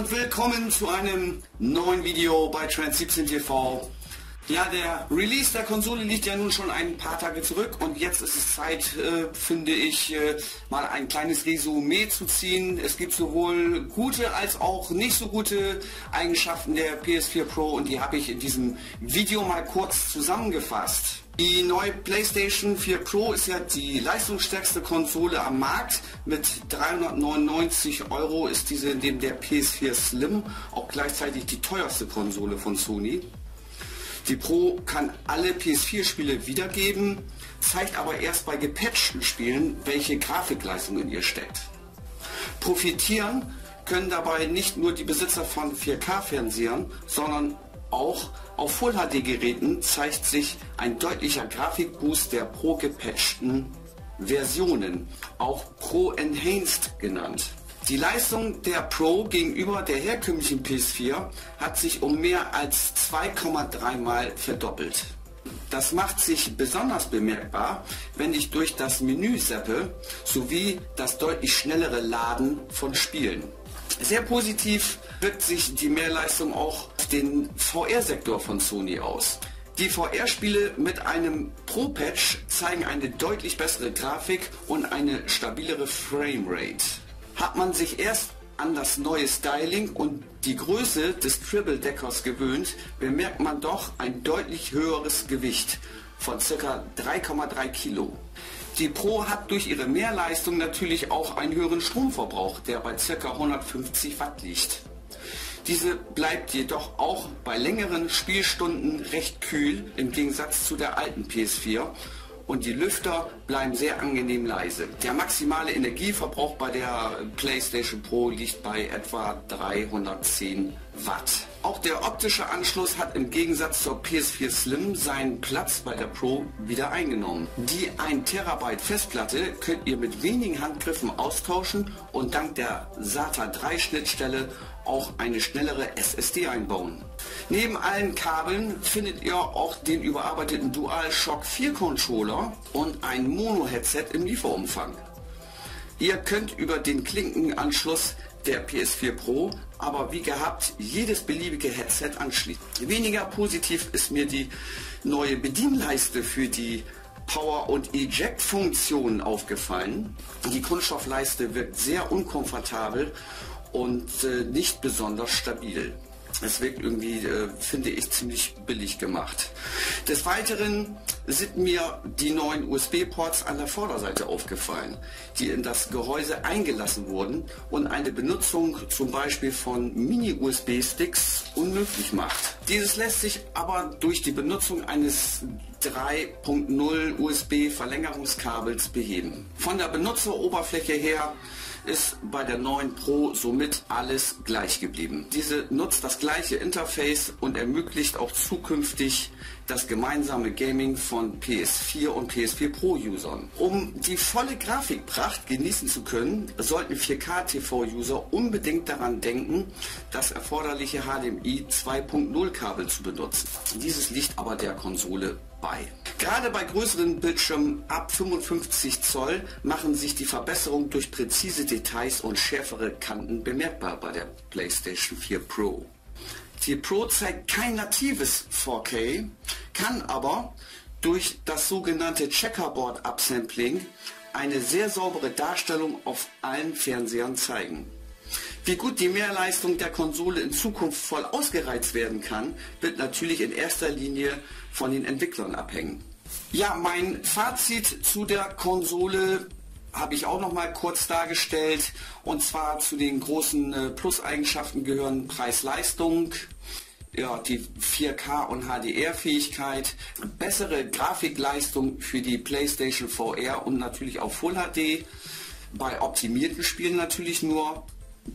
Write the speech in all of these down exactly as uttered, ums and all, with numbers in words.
und willkommen zu einem neuen Video bei Trance siebzehn T V. Ja, der Release der Konsole liegt ja nun schon ein paar Tage zurück und jetzt ist es Zeit, äh, finde ich, äh, mal ein kleines Resümee zu ziehen. Es gibt sowohl gute als auch nicht so gute Eigenschaften der P S vier Pro und die habe ich in diesem Video mal kurz zusammengefasst. Die neue PlayStation vier Pro ist ja die leistungsstärkste Konsole am Markt. Mit dreihundertneunundneunzig Euro ist diese neben der P S vier Slim auch gleichzeitig die teuerste Konsole von Sony. Die Pro kann alle P S vier Spiele wiedergeben, zeigt aber erst bei gepatchten Spielen, welche Grafikleistung in ihr steckt. Profitieren können dabei nicht nur die Besitzer von vier K Fernsehern, sondern auch auf Full H D Geräten zeigt sich ein deutlicher Grafikboost der pro gepatchten Versionen, auch Pro Enhanced genannt. Die Leistung der Pro gegenüber der herkömmlichen P S vier hat sich um mehr als zwei Komma drei Mal verdoppelt. Das macht sich besonders bemerkbar, wenn ich durch das Menü zappe, sowie das deutlich schnellere Laden von Spielen. Sehr positiv wirkt sich die Mehrleistung auch auf den V R Sektor von Sony aus. Die V R Spiele mit einem Pro-Patch zeigen eine deutlich bessere Grafik und eine stabilere Framerate. Hat man sich erst an das neue Styling und die Größe des Triple-Deckers gewöhnt, bemerkt man doch ein deutlich höheres Gewicht von ca. drei Komma drei Kilo. Die Pro hat durch ihre Mehrleistung natürlich auch einen höheren Stromverbrauch, der bei ca. hundertfünfzig Watt liegt. Diese bleibt jedoch auch bei längeren Spielstunden recht kühl im Gegensatz zu der alten P S vier und die Lüfter bleiben sehr angenehm leise. Der maximale Energieverbrauch bei der PlayStation Pro liegt bei etwa dreihundertzehn Watt. Auch der optische Anschluss hat im Gegensatz zur P S vier Slim seinen Platz bei der Pro wieder eingenommen. Die ein Terabyte Festplatte könnt ihr mit wenigen Handgriffen austauschen und dank der SATA drei Schnittstelle auch eine schnellere S S D einbauen. Neben allen Kabeln findet ihr auch den überarbeiteten DualShock vier Controller und ein Mono-Headset im Lieferumfang. Ihr könnt über den Klinkenanschluss der P S vier Pro aber wie gehabt jedes beliebige Headset anschließen. Weniger positiv ist mir die neue Bedienleiste für die Power- und Eject-Funktionen aufgefallen. Die Kunststoffleiste wirkt sehr unkomfortabel und äh, nicht besonders stabil. Es wirkt irgendwie, äh, finde ich, ziemlich billig gemacht. Des Weiteren sind mir die neuen U S B Ports an der Vorderseite aufgefallen, die in das Gehäuse eingelassen wurden und eine Benutzung zum Beispiel von Mini U S B Sticks unmöglich macht. Dieses lässt sich aber durch die Benutzung eines drei Punkt null U S B Verlängerungskabels beheben. Von der Benutzeroberfläche her ist bei der neuen Pro somit alles gleich geblieben. Diese nutzt das gleiche Interface und ermöglicht auch zukünftig das gemeinsame Gaming von P S vier und P S vier Pro Usern. Um die volle Grafikpracht genießen zu können, sollten vier K T V User unbedingt daran denken, das erforderliche H D M I zwei Punkt null Kabel zu benutzen. Dieses liegt aber der Konsole bei. Gerade bei größeren Bildschirmen ab fünfundfünfzig Zoll machen sich die Verbesserungen durch präzise Details und schärfere Kanten bemerkbar bei der PlayStation vier Pro. Die Pro zeigt kein natives vier K, kann aber durch das sogenannte Checkerboard-Upsampling eine sehr saubere Darstellung auf allen Fernsehern zeigen. Wie gut die Mehrleistung der Konsole in Zukunft voll ausgereizt werden kann, wird natürlich in erster Linie von den Entwicklern abhängen. Ja, mein Fazit zu der Konsole habe ich auch noch mal kurz dargestellt. Und zwar zu den großen Plus-Eigenschaften gehören Preis-Leistung, ja, die vier K- und H D R Fähigkeit, bessere Grafikleistung für die PlayStation V R und natürlich auch Full H D, bei optimierten Spielen natürlich nur.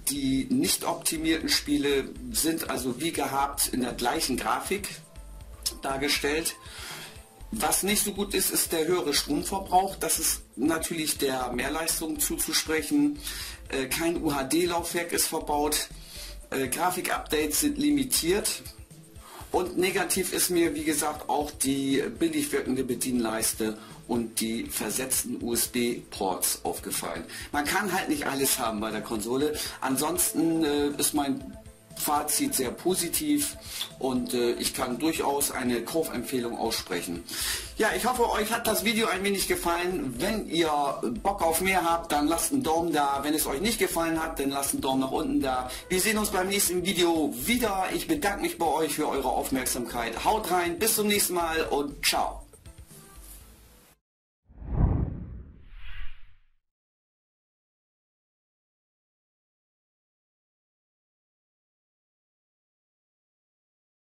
Die nicht optimierten Spiele sind also wie gehabt in der gleichen Grafik dargestellt. Was nicht so gut ist, ist der höhere Stromverbrauch. Das ist natürlich der Mehrleistung zuzusprechen. Kein U H D Laufwerk ist verbaut. Grafikupdates sind limitiert. Und negativ ist mir, wie gesagt, auch die billig wirkende Bedienleiste und die versetzten U S B-Ports aufgefallen. Man kann halt nicht alles haben bei der Konsole. Ansonsten äh, ist mein Fazit sehr positiv und äh, ich kann durchaus eine Kaufempfehlung aussprechen. Ja, ich hoffe, euch hat das Video ein wenig gefallen. Wenn ihr Bock auf mehr habt, dann lasst einen Daumen da. Wenn es euch nicht gefallen hat, dann lasst einen Daumen nach unten da. Wir sehen uns beim nächsten Video wieder. Ich bedanke mich bei euch für eure Aufmerksamkeit. Haut rein, bis zum nächsten Mal und ciao.